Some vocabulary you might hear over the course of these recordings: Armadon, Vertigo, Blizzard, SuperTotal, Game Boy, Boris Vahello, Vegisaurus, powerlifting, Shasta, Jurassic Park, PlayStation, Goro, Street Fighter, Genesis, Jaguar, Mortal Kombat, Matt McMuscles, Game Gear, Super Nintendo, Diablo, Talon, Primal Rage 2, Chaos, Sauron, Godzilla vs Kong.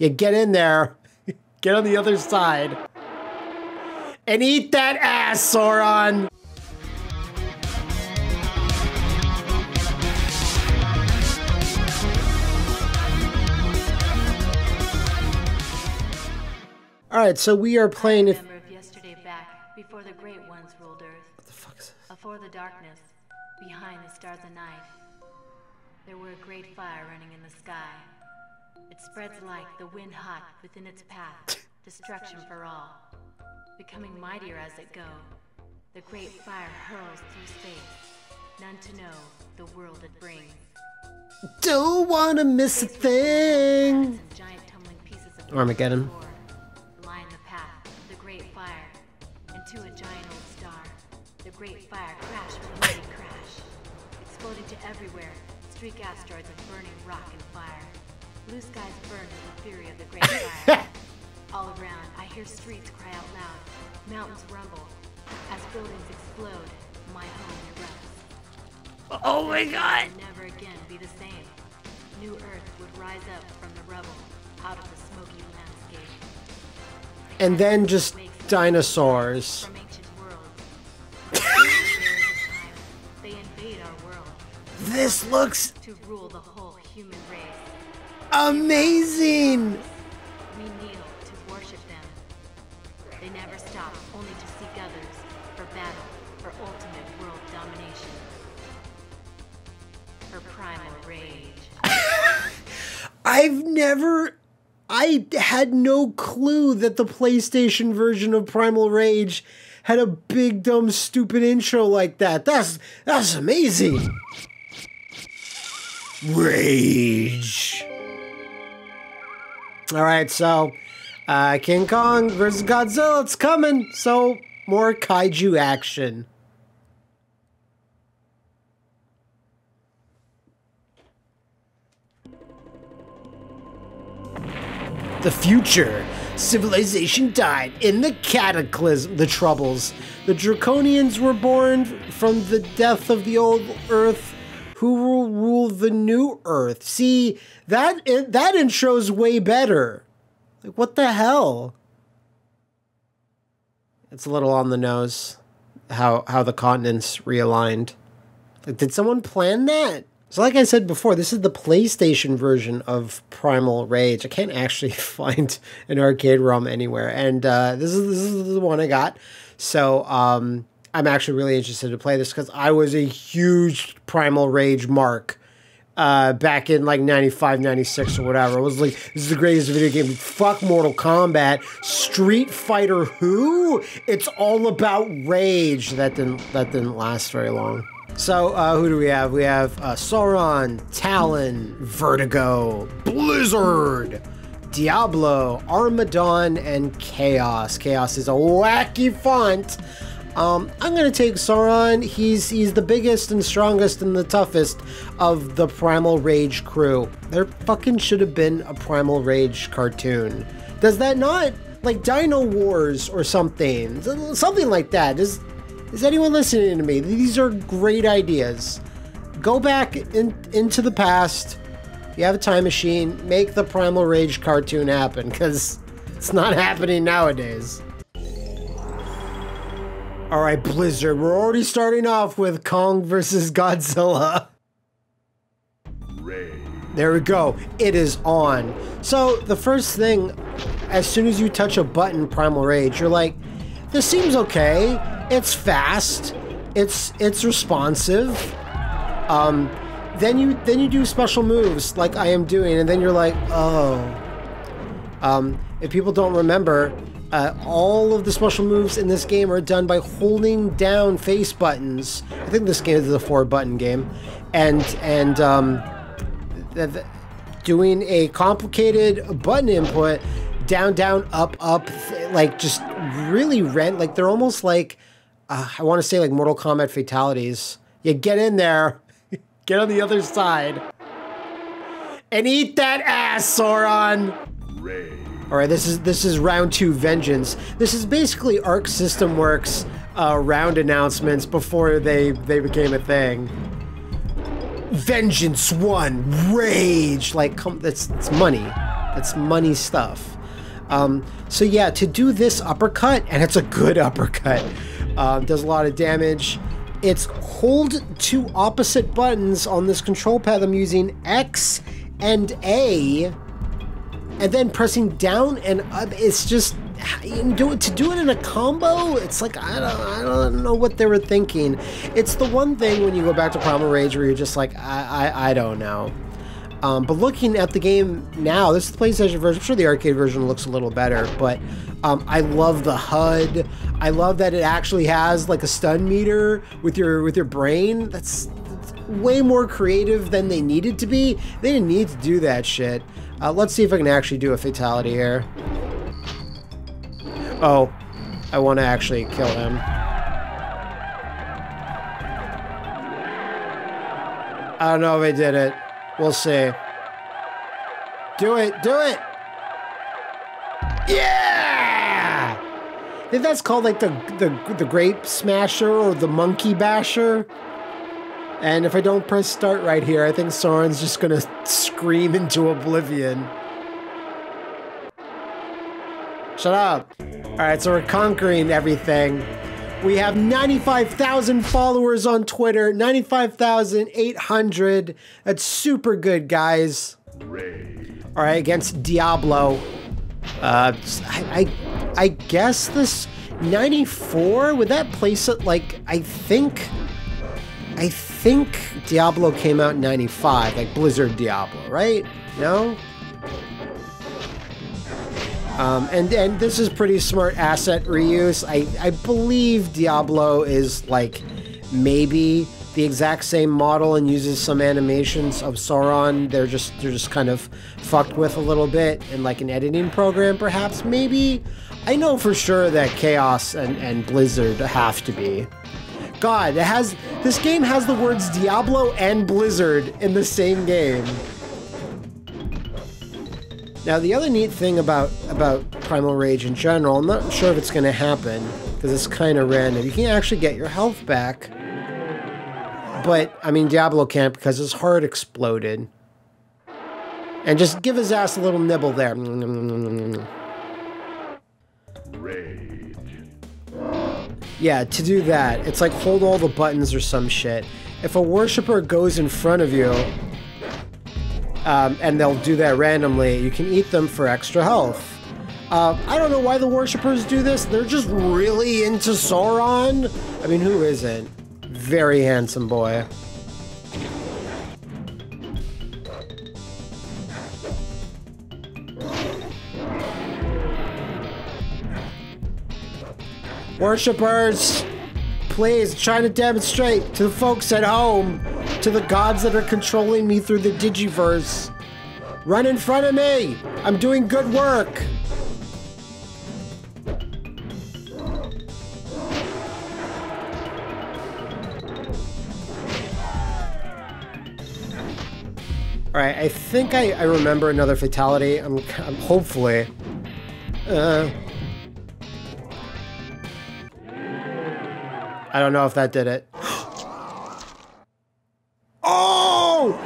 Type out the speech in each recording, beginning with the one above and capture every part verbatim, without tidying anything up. You get in there, get on the other side, and eat that ass, Sauron! All right, so we are playing. If remember yesterday back before the great ones ruled earth. What the fuck is this? Before the darkness, behind the stars of night, there were a great fire running in the sky. It spreads like the wind hot within its path, destruction for all. Becoming mightier as it go, the great fire hurls through space, none to know the world it brings. Don't wanna miss a thing. Giant tumbling pieces of Armageddon. Line the path of the great fire, into a giant old star. The great fire crashed with a mighty crash, exploding to everywhere, streak asteroids of burning rock and fire. Blue skies burn in the fury of the great fire. All around, I hear streets cry out loud, mountains rumble. As buildings explode, my home erupts. Oh my God! It would never again be the same. New Earth would rise up from the rubble, out of the smoky landscape. And then just dinosaurs. From ancient worlds. They invade our world. This looks to rule the whole human race. Amazing! We kneel to worship them. They never stop, only to seek others for battle, for ultimate world domination, for primal rage. I've never... I had no clue that the PlayStation version of Primal Rage had a big, dumb, stupid intro like that. That's... that's amazing! Rage! All right, so uh, King Kong versus Godzilla, it's coming. So more kaiju action. The future. Civilization died in the cataclysm, the troubles. The Draconians were born from the death of the old Earth. Who will rule the new Earth? See, that that intro's way better. Like, what the hell? It's a little on the nose how how the continents realigned. Like, did someone plan that? So, like I said before, this is the PlayStation version of Primal Rage. I can't actually find an arcade ROM anywhere, and uh, this is this is the one I got. So, um. I'm actually really interested to play this because I was a huge Primal Rage mark uh, back in like ninety-five, ninety-six or whatever. It was like, this is the greatest video game. Fuck Mortal Kombat. Street Fighter who? It's all about rage. That didn't, that didn't last very long. So uh, who do we have? We have uh, Sauron, Talon, Vertigo, Blizzard, Diablo, Armadon, and Chaos. Chaos is a wacky font. Um, I'm gonna take Sauron. He's he's the biggest and strongest and the toughest of the Primal Rage crew. There fucking should have been a Primal Rage cartoon. Does that not? Like Dino Wars or something. Something like that. Is, is anyone listening to me? These are great ideas. Go back in, into the past. You have a time machine. Make the Primal Rage cartoon happen, because it's not happening nowadays. All right, Blizzard, we're already starting off with Kong versus Godzilla. Rage. There we go. It is on. So the first thing, as soon as you touch a button, Primal Rage, you're like, this seems okay. It's fast. It's it's responsive. Um, then you then you do special moves like I am doing, and then you're like, oh. Um, if people don't remember. Uh, all of the special moves in this game are done by holding down face buttons. I think this game is a four-button game, and and um, th th doing a complicated button input, down, down, up, up, th like just really rent. Like they're almost like uh, I want to say like Mortal Kombat fatalities. You get in there, get on the other side, and eat that ass, Sauron. Rage. All right, this is this is round two, Vengeance. This is basically Arc System Works uh, round announcements before they they became a thing. Vengeance one, Rage, like come, that's it's money. That's money stuff. Um, so yeah, to do this uppercut, and it's a good uppercut, uh, does a lot of damage. It's hold two opposite buttons on this control pad. I'm using X and A, and then pressing down and up. It's just, do it to do it in a combo. It's like, I don't, I don't know what they were thinking. It's the one thing when you go back to Primal Rage where you're just like, I, I, I don't know. Um, but looking at the game now, this is the PlayStation version. I'm sure the arcade version looks a little better, but um, I love the H U D. I love that it actually has like a stun meter with your with your brain. That's, that's way more creative than they needed to be. They didn't need to do that shit. Uh, let's see if I can actually do a fatality here. Oh, I want to actually kill him. I don't know if I did it. We'll see. Do it! Do it! Yeah! I think that's called like the, the the grape smasher or the monkey basher. And if I don't press start right here, I think Sauron's just gonna scream into oblivion. Shut up. Alright, so we're conquering everything. We have ninety-five thousand followers on Twitter, ninety-five thousand eight hundred. That's super good, guys. All right, against Diablo. Uh, I, I, I guess this ninety-four, would that place it like, I think, I think Diablo came out in ninety-five, like Blizzard Diablo, right? No? Um, and, and this is pretty smart asset reuse. I, I believe Diablo is like maybe the exact same model and uses some animations of Sauron. They're just they're just kind of fucked with a little bit in like an editing program, perhaps, maybe. I know for sure that Chaos and, and Blizzard have to be. God, it has this game has the words Diablo and Blizzard in the same game. Now, the other neat thing about, about Primal Rage in general, I'm not sure if it's going to happen, because it's kind of random. You can actually get your health back, but, I mean, Diablo can't because his heart exploded. And just give his ass a little nibble there. Rage. Yeah, to do that, it's like hold all the buttons or some shit. If a worshiper goes in front of you, Um, and they'll do that randomly, you can eat them for extra health. Uh, I don't know why the worshippers do this. They're just really into Sauron. I mean, who isn't? Very handsome boy. Worshippers, please, try to demonstrate to the folks at home, to the gods that are controlling me through the digiverse. Run in front of me! I'm doing good work! Alright, I think I, I remember another fatality. I'm, I'm hopefully... Uh... I don't know if that did it. Oh!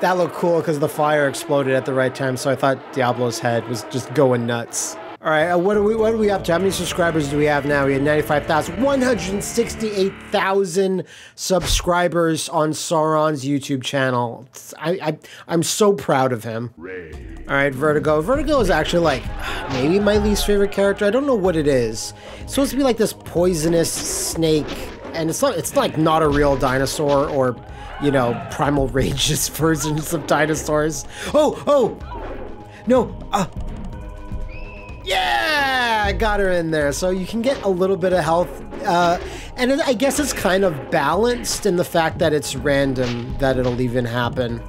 That looked cool because the fire exploded at the right time, so I thought Diablo's head was just going nuts. All right, uh, what are we? What are we up to? How many subscribers do we have now? We had ninety-five thousand, one hundred sixty-eight thousand subscribers on Sauron's YouTube channel. I, I, I'm so proud of him. All right, Vertigo. Vertigo is actually like maybe my least favorite character. I don't know what it is. It's supposed to be like this poisonous snake, and it's not. It's like not a real dinosaur, or you know, Primal Rage's versions of dinosaurs. Oh, oh, no. Uh, Yeah, I got her in there. So you can get a little bit of health. Uh, and it, I guess it's kind of balanced in the fact that it's random that it'll even happen.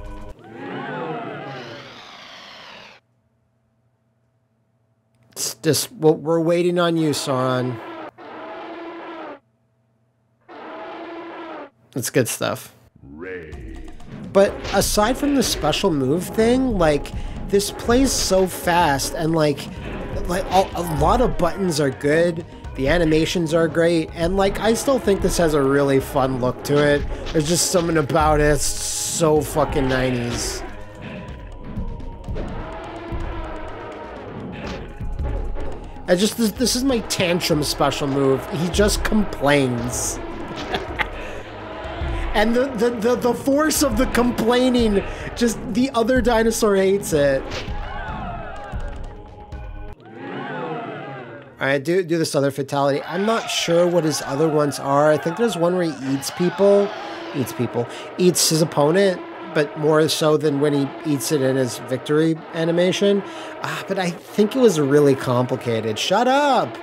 It's just, well, we're waiting on you, Sauron. It's good stuff. But aside from the special move thing, like, this plays so fast and like, Like, a lot of buttons are good, the animations are great, and, like, I still think this has a really fun look to it. There's just something about it, it's so fucking nineties. I just this, this is my tantrum special move. He just complains. And the, the, the, the force of the complaining, just the other dinosaur hates it. Alright, do, do this other fatality. I'm not sure what his other ones are. I think there's one where he eats people. Eats people. Eats his opponent, but more so than when he eats it in his victory animation. Uh, but I think it was really complicated. Shut up!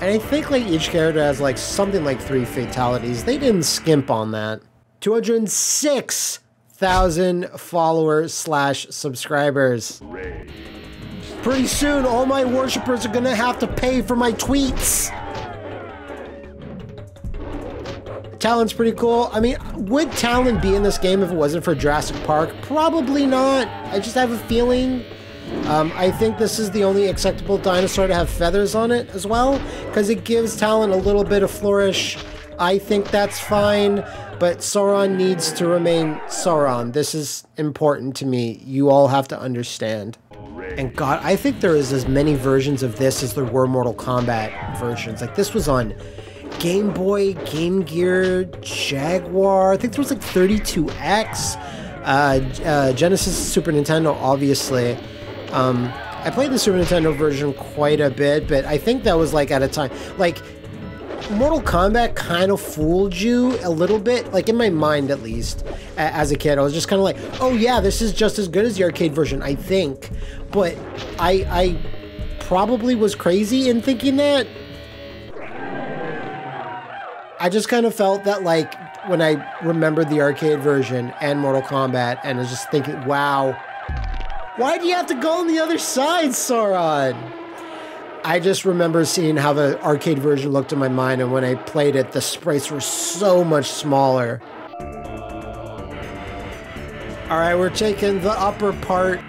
And I think like each character has like something like three fatalities. They didn't skimp on that. two hundred six thousand followers slash subscribers. Rage. Pretty soon, all my worshippers are gonna have to pay for my tweets. Talon's pretty cool. I mean, would Talon be in this game if it wasn't for Jurassic Park? Probably not. I just have a feeling. Um, I think this is the only acceptable dinosaur to have feathers on it as well, because it gives Talon a little bit of flourish. I think that's fine, but Sauron needs to remain Sauron. This is important to me. You all have to understand. And God, I think there is as many versions of this as there were Mortal Kombat versions. Like, this was on Game Boy, Game Gear, Jaguar. I think there was like thirty-two X, uh, uh, Genesis, Super Nintendo, obviously. Um, I played the Super Nintendo version quite a bit, but I think that was like at a time. Like, Mortal Kombat kind of fooled you a little bit, like in my mind at least. As a kid, I was just kind of like, oh yeah, this is just as good as the arcade version, I think. But I, I probably was crazy in thinking that. I just kind of felt that, like, when I remembered the arcade version and Mortal Kombat, and I was just thinking, wow, why do you have to go on the other side, Sauron? I just remember seeing how the arcade version looked in my mind, and when I played it, the sprites were so much smaller. All right, we're taking the upper part.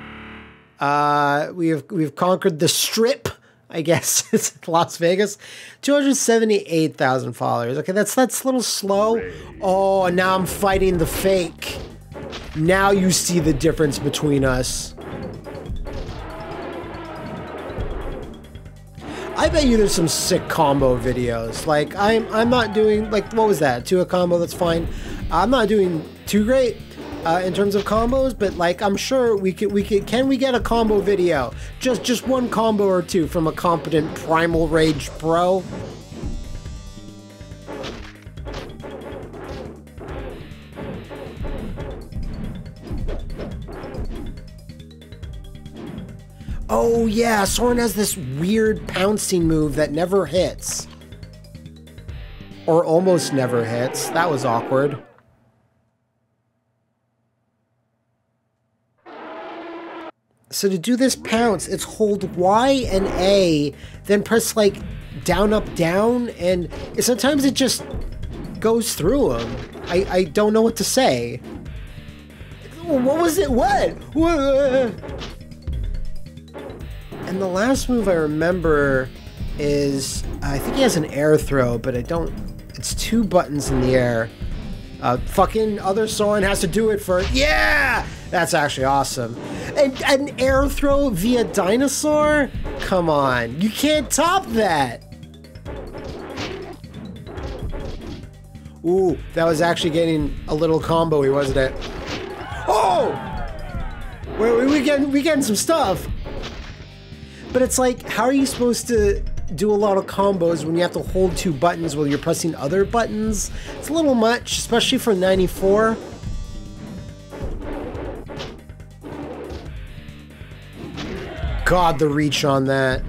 Uh, we have we've conquered the strip, I guess. It's Las Vegas. two hundred seventy-eight thousand followers. Okay, that's that's a little slow. Oh, and now I'm fighting the fake. Now you see the difference between us. I bet you there's some sick combo videos. Like I'm I'm not doing like what was that? Two a combo, that's fine. I'm not doing too great. Uh, in terms of combos, but like I'm sure we could we could can we get a combo video, just just one combo or two from a competent Primal Rage pro. Oh yeah, Sauron has this weird pouncing move that never hits, or almost never hits. That was awkward. So to do this pounce, it's hold Y and A, then press like down, up, down, and sometimes it just goes through them. I, I don't know what to say. What was it? What? And the last move I remember is, I think he has an air throw, but I don't, it's two buttons in the air. Uh, fucking other Sauron has to do it for, yeah! That's actually awesome. And an air throw via dinosaur? Come on, you can't top that. Ooh, that was actually getting a little combo-y, wasn't it? Oh! We're, we're, getting, we're getting some stuff. But it's like, how are you supposed to do a lot of combos when you have to hold two buttons while you're pressing other buttons? It's a little much, especially for ninety-four. God, the reach on that.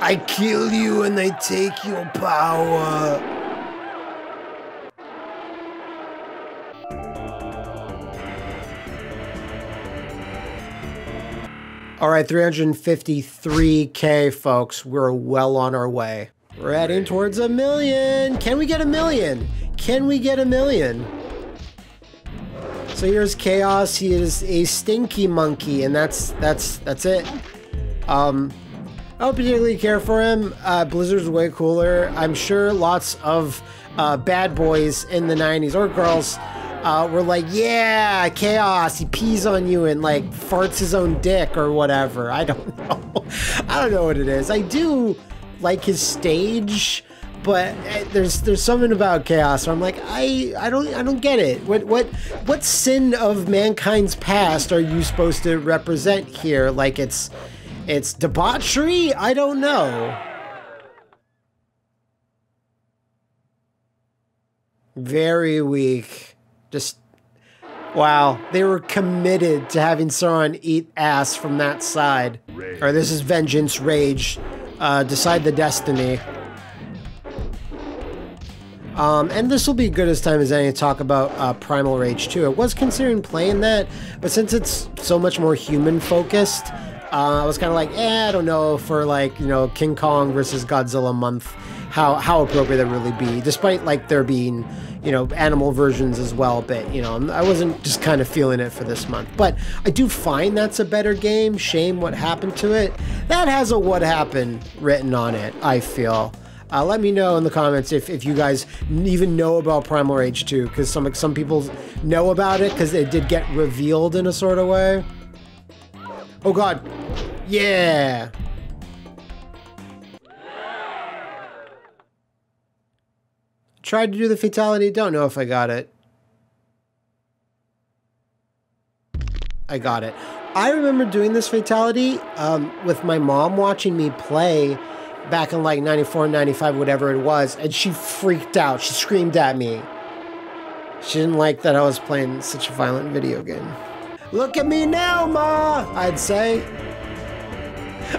I kill you and I take your power. All right, three hundred fifty-three K, folks. We're well on our way. We're heading towards a million. Can we get a million? Can we get a million? So here's Chaos. He is a stinky monkey, and that's that's that's it. Um, I don't particularly care for him. Uh, Blizzard's way cooler. I'm sure lots of uh, bad boys in the nineties or girls uh, were like, yeah, Chaos, he pees on you and like farts his own dick or whatever. I don't know. I don't know what it is. I do like his stage, but there's there's something about Chaos where I'm like, I I don't I don't get it. What what what sin of mankind's past are you supposed to represent here? Like it's it's debauchery? I don't know. Very weak. Just, wow. They were committed to having Sauron eat ass from that side. Rage. Or this is vengeance, rage. Uh, decide the destiny. Um, and this will be good as time as any to talk about uh, Primal Rage two. I was considering playing that, but since it's so much more human focused, uh, I was kind of like, eh, I don't know for like, you know, King Kong versus Godzilla month. How, how appropriate that really be, despite like there being, you know, animal versions as well, but you know, I wasn't just kind of feeling it for this month, but I do find that's a better game. Shame what happened to it. That has a what happened written on it, I feel. Uh, let me know in the comments if, if you guys even know about Primal Rage two, because some, some people know about it because it did get revealed in a sort of way. Oh God, yeah. Tried to do the fatality, don't know if I got it. I got it. I remember doing this fatality um, with my mom watching me play back in like ninety-four, ninety-five, whatever it was, and she freaked out, she screamed at me. She didn't like that I was playing such a violent video game. Look at me now, Ma, I'd say.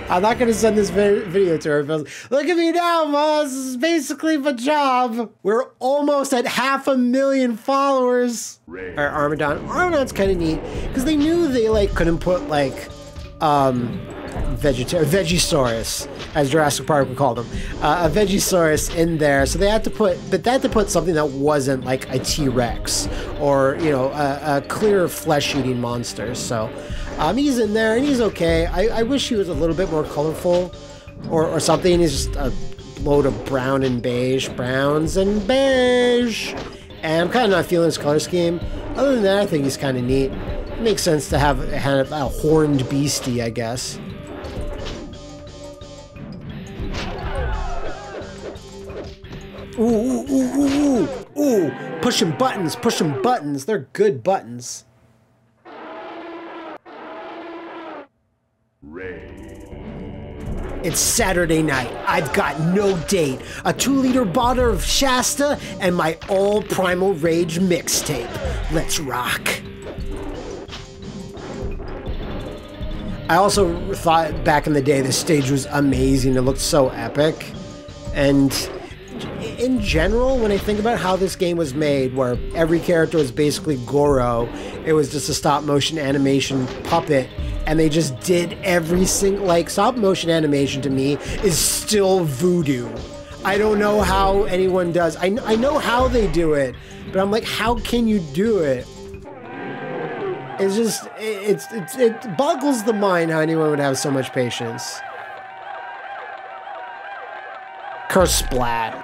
I'm not gonna send this video to her, but look at me now, Ma, this is basically my job. We're almost at half a million followers. Right. Our Armadon, Armadon's kind of neat, because they knew they like couldn't put like, um, Vegeta Vegisaurus, as Jurassic Park would call them, uh, a Vegisaurus in there. So they had to put, but they had to put something that wasn't like a T-Rex or, you know, a, a clear flesh-eating monster, so. Um, he's in there and he's okay. I, I wish he was a little bit more colorful or, or something. He's just a load of brown and beige, browns and beige. And I'm kind of not feeling his color scheme. Other than that, I think he's kind of neat. It makes sense to have, have a horned beastie, I guess. Ooh, ooh, ooh, ooh, ooh, ooh. Pushing buttons, pushing buttons. They're good buttons. It's Saturday night. I've got no date. A two-liter bottle of Shasta and my all Primal Rage mixtape. Let's rock. I also thought back in the day this stage was amazing. It looked so epic. And in general, when I think about how this game was made, where every character was basically Goro, it was just a stop-motion animation puppet. And they just did every single, like, stop motion animation to me is still voodoo. I don't know how anyone does. I, I know how they do it, but I'm like, how can you do it? It's just, it, it's, it's, it boggles the mind how anyone would have so much patience. Curse splat.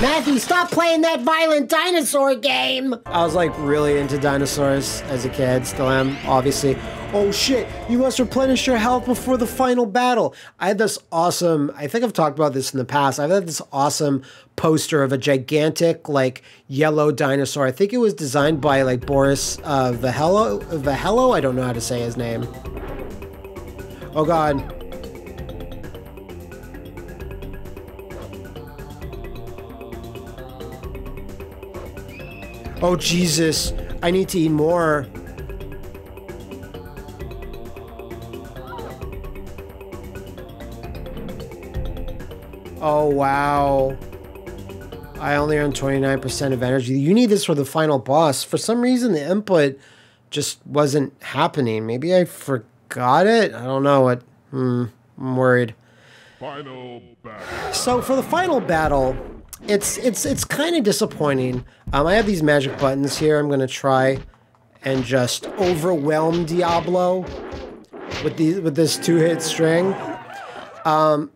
Matthew, stop playing that violent dinosaur game! I was like really into dinosaurs as a kid, still am, obviously. Oh shit, you must replenish your health before the final battle. I had this awesome, I think I've talked about this in the past, I've had this awesome poster of a gigantic like yellow dinosaur. I think it was designed by like Boris uh, Vahello, Vahello? I don't know how to say his name. Oh God. Oh Jesus, I need to eat more. Oh wow. I only earned twenty-nine percent of energy. You need this for the final boss. For some reason the input just wasn't happening. Maybe I forgot it? I don't know what, hmm, I'm worried. Final battle. So for the final battle, It's it's it's kind of disappointing. Um, I have these magic buttons here. I'm gonna try and just overwhelm Diablo with these with this two-hit string. Um,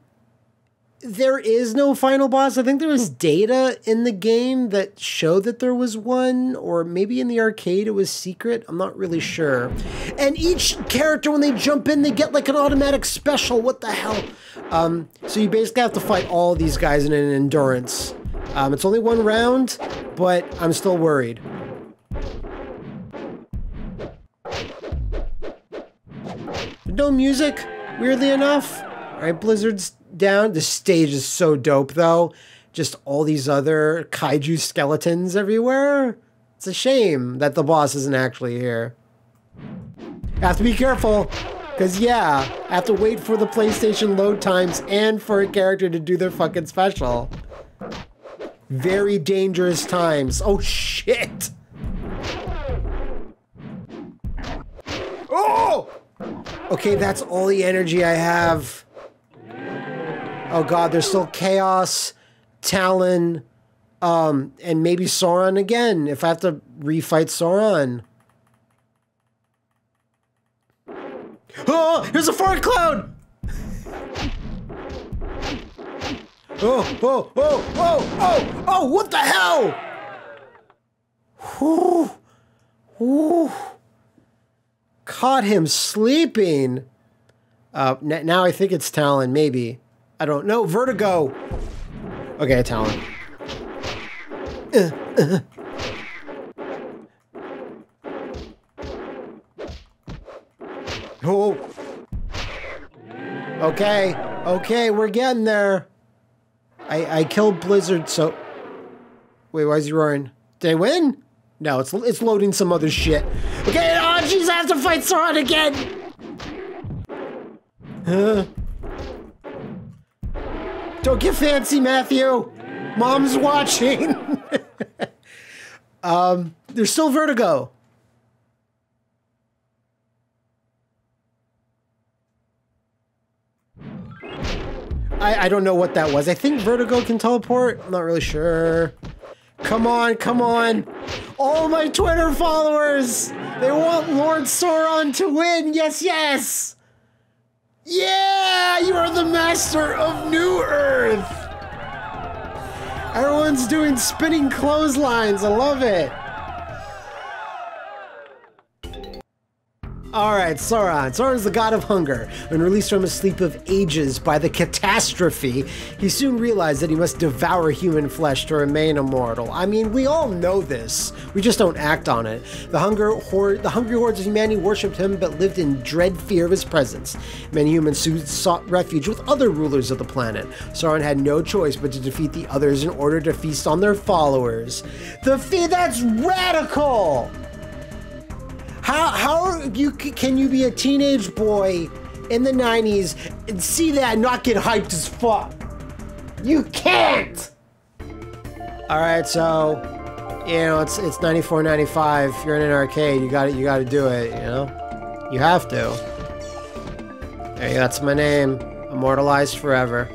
there is no final boss. I think there was data in the game that showed that there was one, or maybe in the arcade it was secret. I'm not really sure. And each character, when they jump in, they get like an automatic special. What the hell? Um, so you basically have to fight all these guys in an endurance. Um, it's only one round, but I'm still worried. No music, weirdly enough. All right, Blizzard's down. The stage is so dope, though. Just all these other kaiju skeletons everywhere. It's a shame that the boss isn't actually here. I have to be careful, because, yeah, I have to wait for the PlayStation load times and for a character to do their fucking special. Very dangerous times. Oh, shit! Oh! Okay, that's all the energy I have. Oh god, there's still Chaos, Talon, um, and maybe Sauron again, if I have to refight Sauron. Oh, here's a fart cloud! Oh, oh, oh, oh, oh, oh, what the hell? Whew. Whew. Caught him sleeping. Uh, n now I think it's Talon, maybe. I don't know. Vertigo. Okay, Talon. Uh, uh. Oh. Okay. Okay, we're getting there. I, I killed Blizzard, so... Wait, why is he roaring? Did I win? No, it's, it's loading some other shit. Okay, oh jeez, I have to fight Sauron again! Huh? Don't get fancy, Matthew! Mom's watching! um, there's still Vertigo. I, I don't know what that was. I think Vertigo can teleport. I'm not really sure. Come on, come on. All my Twitter followers! They want Lord Sauron to win! Yes, yes! Yeah! You are the master of New Earth! Everyone's doing spinning clotheslines. I love it. Alright, Sauron. Sauron's the god of hunger. When released from a sleep of ages by the catastrophe, he soon realized that he must devour human flesh to remain immortal. I mean, we all know this. We just don't act on it. The hunger horde, the hungry hordes of humanity worshipped him, but lived in dread fear of his presence. Many humans soon sought refuge with other rulers of the planet. Sauron had no choice but to defeat the others in order to feast on their followers. The fee- that's radical! How, how are you, can you be a teenage boy in the nineties and see that and not get hyped as fuck? You can't! Alright, so, you know, it's it's ninety-four ninety-five. You're in an arcade. You gotta, you gotta do it, you know? You have to. There you go, that's my name. Immortalized forever.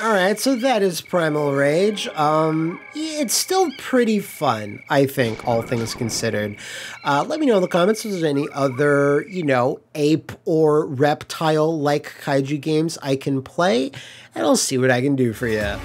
Alright, so that is Primal Rage. Um, it's still pretty fun, I think, all things considered. Uh, let me know in the comments if there's any other, you know, ape or reptile-like kaiju games I can play, and I'll see what I can do for you.